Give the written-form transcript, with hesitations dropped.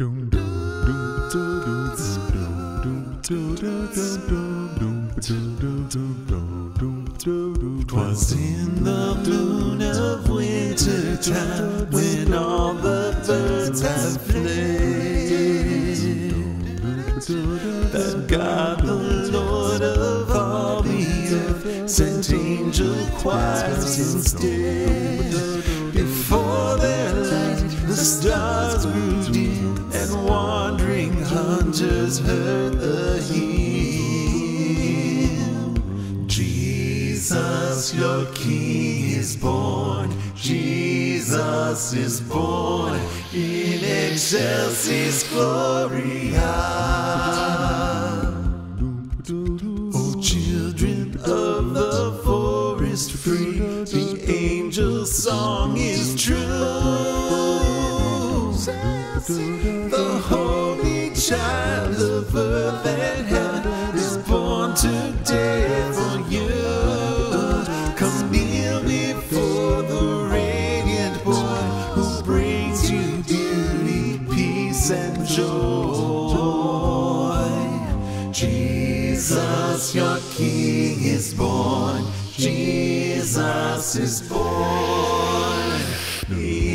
'Twas in the moon of winter time, when all the birds have fled, that God the Lord of all the earth sent angel choirs instead. Before their light the stars grew dim, and wandering hunters heard the hymn. Jesus, your King is born. Jesus is born in excelsis gloria. O children of the forest free, the angel's song is true. The holy child of earth and heaven is born today for you. Come kneel before the radiant boy who brings you beauty, peace, and joy. Jesus, your King is born. Jesus is born.